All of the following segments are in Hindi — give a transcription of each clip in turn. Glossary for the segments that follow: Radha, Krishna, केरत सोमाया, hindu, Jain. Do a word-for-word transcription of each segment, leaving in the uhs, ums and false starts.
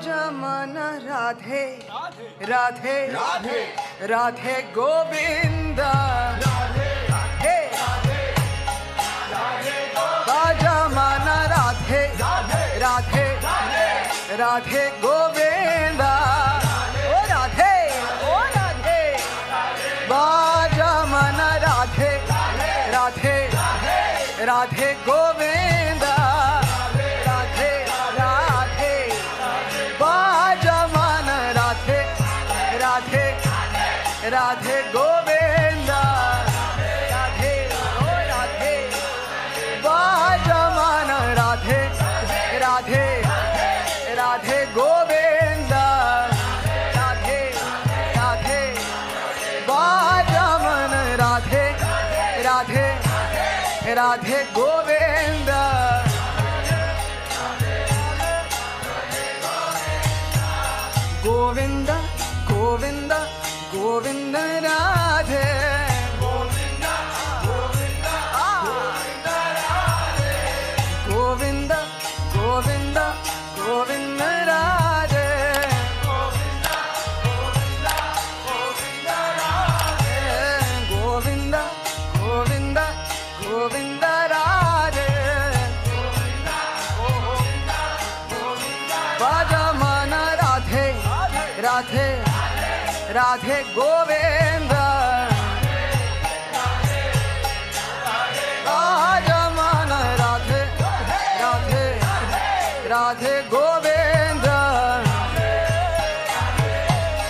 भजमन राधे राधे राधे राधे गोविंद राधे राधे राधे भजमन राधे राधे राधे राधे गोविंद ओ राधे ओ राधे भजमन राधे राधे राधे गोविंद राधे गोविंदा राधे ओ राधे भजमन राधे राधे राधे गोविंदा राधे राधे भजमन राधे राधे राधे गोविंदा गोविंदा गोविंदा गोविंद राधे गोविंद गोविंद गोविंद राधे गोविंद गोविंद गोविंद राधे गोविंद गोविंद गोविंद राधे गोविंद गोविंद गोविंद राधे गोविंद गोविंद गोविंद भजमन राधे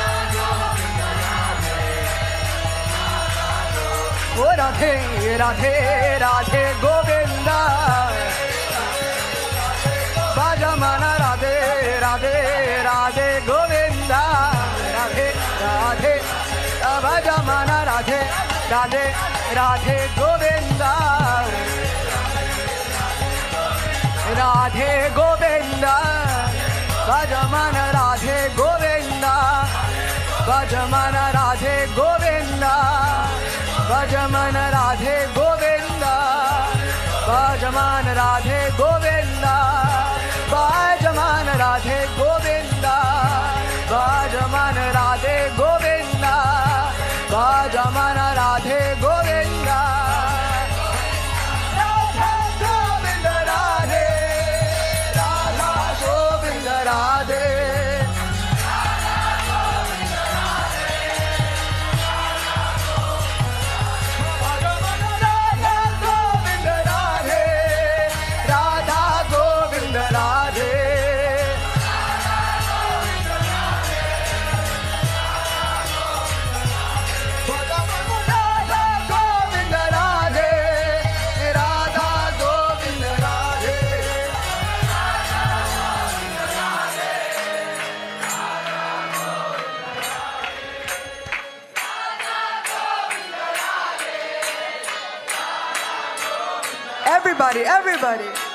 राधे राधे गोविंद भजमन राधे राधे राधे गोविंद भजमन राधे राधे राधे गोविंद भजमन राधे राधे राधे गोविंदा भजमन राधे राधे राधे गोविंदा राधे राधे भजमन राधे राधे राधे गोविंदा राधे गोविंदा भजमन राधे गोविंदा भजमन राधे गोविंदा भजमन राधे गोविंदा भजमन राधे गोविंदा भजमन राधे गोविंदा भजमन राधे गोविंदा भजमन राधे गोविंदा राधा गोविंद राधे राधा गोविंद राधे everybody, everybody.